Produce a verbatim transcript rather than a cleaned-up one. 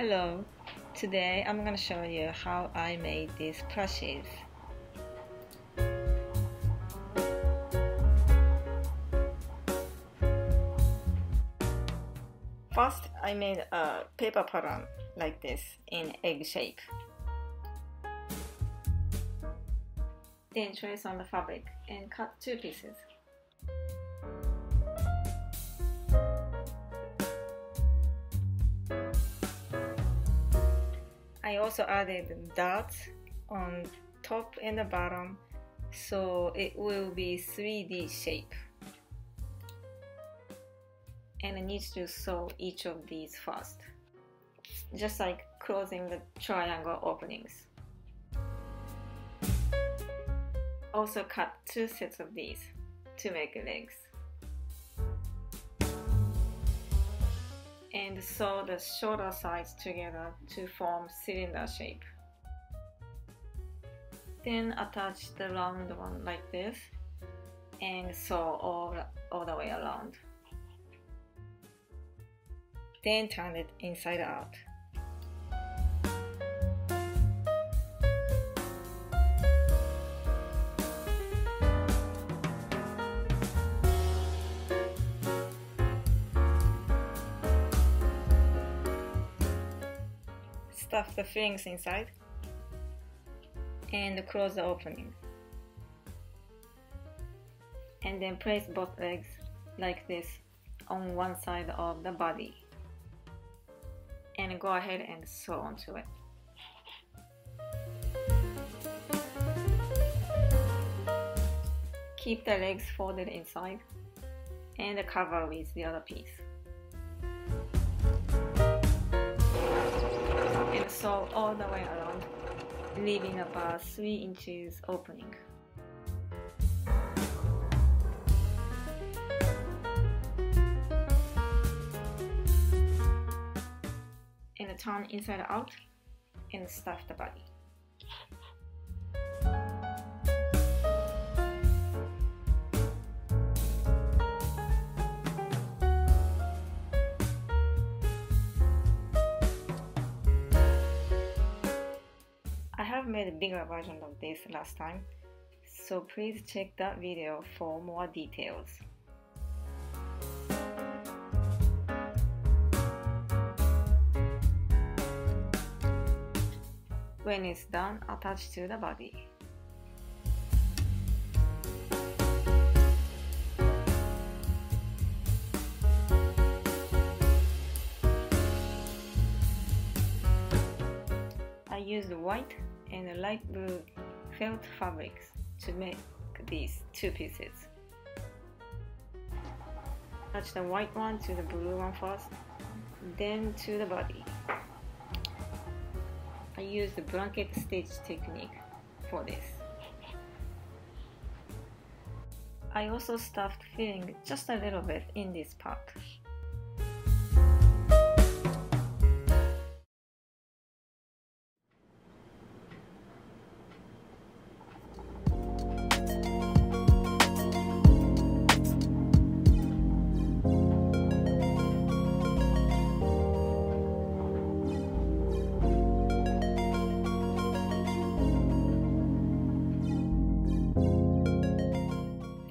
Hello, today I'm going to show you how I made these plushies. First, I made a paper pattern like this in egg shape. Then trace on the fabric and cut two pieces. I also added dots on top and the bottom, so it will be three D shape. And I need to sew each of these first, just like closing the triangle openings. Also cut two sets of these to make legs. And sew the shoulder sides together to form cylinder shape. Then attach the round one like this and sew all, all the way around. Then turn it inside out. Stuff the fillings inside and close the opening, and then place both legs like this on one side of the body and go ahead and sew onto it. Keep the legs folded inside and cover with the other piece. Sew all the way around, leaving about three inches opening. And turn inside out and stuff the body. I have made a bigger version of this last time, so please check that video for more details. When it's done, attach to the body. I used white and light blue felt fabrics to make these two pieces. Attach the white one to the blue one first, then to the body. I used the blanket stitch technique for this. I also stuffed filling just a little bit in this part.